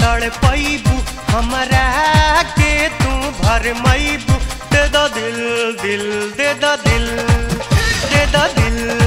तड़पैबू हमरा के तू भरमैबू दे दा दिल दे दा दिल दे दा दिल।